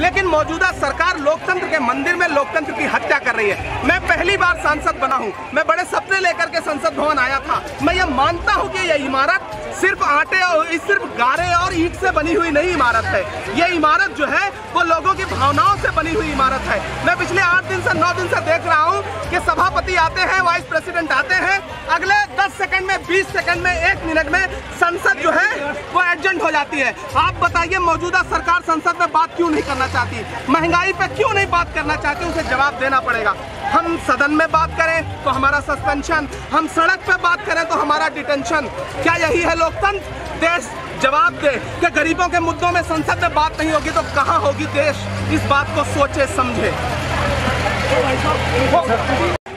लेकिन मौजूदा सरकार लोकतंत्र के मंदिर में लोकतंत्र की हत्या कर रही है। मैं पहली बार सांसद बना हूं, मैं बड़े सपने लेकर के संसद भवन आया था। मैं ये मानता हूं कि यह इमारत सिर्फ आटे और सिर्फ गारे और ईंट से बनी हुई नहीं इमारत है। यह इमारत जो है वो लोगों की भावनाओं से बनी हुई इमारत है। मैं पिछले 8 दिन से 9 दिन से देख रहा हूँ कि सभापति आते हैं, वाइस प्रेसिडेंट आते हैं, अगले 10 सेकंड में, 20 सेकंड में, 1 मिनट में संसद जो है वो एडजस्ट हो जाती है। आप बताइए मौजूदा सरकार संसद में बात क्यों नहीं करना चाहती, महंगाई पे क्यों नहीं बात करना चाहती? उसे जवाब देना पड़ेगा। हम सदन में बात करें तो हमारा सस्पेंशन, हम सड़क पे बात करें तो हमारा डिटेंशन। क्या यही है लोकतंत्र? देश जवाब दे कि गरीबों के मुद्दों में संसद में बात नहीं होगी तो कहाँ होगी देश? इस बात को सोचे समझे।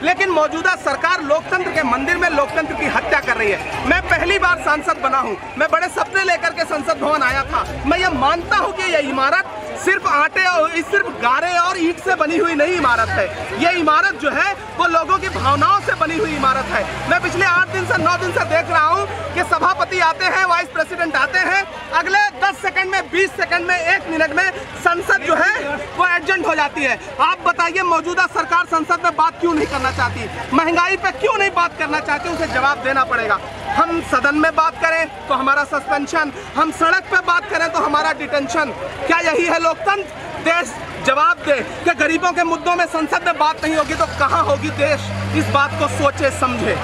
लेकिन मौजूदा सरकार लोकतंत्र के मंदिर में लोकतंत्र की हत्या कर रही है। मैं पहली बार सांसद बना हूँ, मैं बड़े सपने लेकर के संसद भवन आया था। मैं ये मानता हूँ कि यह इमारत सिर्फ आटे और सिर्फ गारे और ईंट से बनी हुई नहीं इमारत है। यह इमारत जो है वो लोगों की भावनाओं से बनी हुई इमारत है। मैं पिछले 8 दिन से 9 दिन से देख रहा हूँ कि सभापति आते हैं, वाइस प्रेसिडेंट आते हैं, अगले 10 सेकंड में, 20 सेकंड में, 1 मिनट में संसद जो है वो एडजस्ट हो जाती है। आप बताइए मौजूदा सरकार संसद में बात क्यों नहीं करना चाहती, महंगाई पे क्यों नहीं बात करना चाहती? उसे जवाब देना पड़ेगा। हम सदन में बात करें तो हमारा सस्पेंशन, हम सड़क पे बात करें तो हमारा डिटेंशन। क्या यही है लोकतंत्र? देश जवाब दे कि गरीबों के मुद्दों में संसद में बात नहीं होगी तो कहाँ होगी देश? इस बात को सोचे समझे।